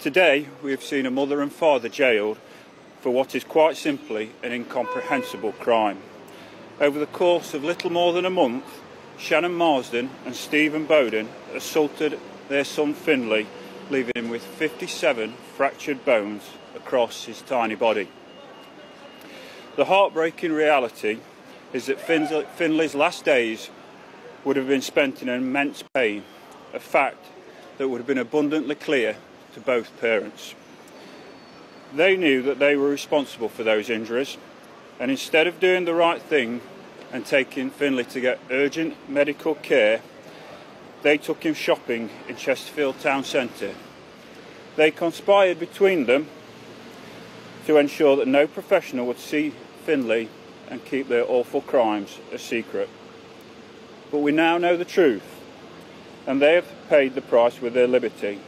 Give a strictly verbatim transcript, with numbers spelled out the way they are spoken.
Today we have seen a mother and father jailed for what is quite simply an incomprehensible crime. Over the course of little more than a month, Shannon Marsden and Stephen Boden assaulted their son Finley, leaving him with fifty-seven fractured bones across his tiny body. The heartbreaking reality is that Finley's last days would have been spent in immense pain, a fact that would have been abundantly clear to both parents. They knew that they were responsible for those injuries, and instead of doing the right thing and taking Finley to get urgent medical care, they took him shopping in Chesterfield town centre. They conspired between them to ensure that no professional would see Finley and keep their awful crimes a secret. But we now know the truth, and they have paid the price with their liberty.